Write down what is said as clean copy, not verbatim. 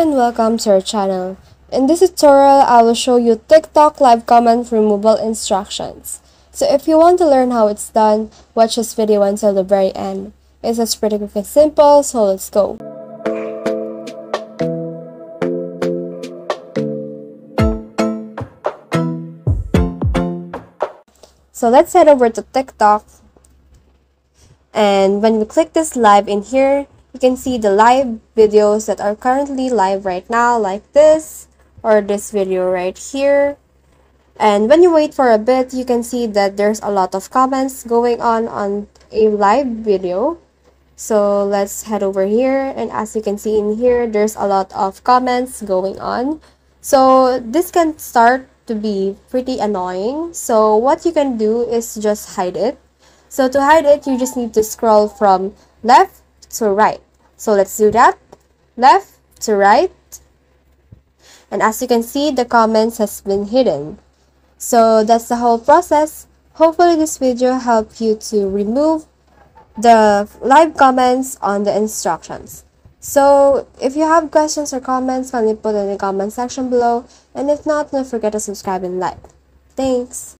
and welcome to our channel. In this tutorial, I will show you TikTok live comment removal instructions. So if you want to learn how it's done, watch this video until the very end. It's just pretty quick and simple, so let's go. So let's head over to TikTok. And when we click this live in here, you can see the live videos that are currently live right now, like this or this video right here. And when you wait for a bit, you can see that there's a lot of comments going on a live video. So let's head over here, and as you can see in here, there's a lot of comments going on. So this can start to be pretty annoying. So what you can do is just hide it. So to hide it, you just need to scroll from left to right. So let's do that, left to right. And as you can see, the comments has been hidden. So that's the whole process. Hopefully this video helped you to remove the live comments on the instructions. So if you have questions or comments, kindly put in the comment section below. And if not, don't forget to subscribe and like. Thanks.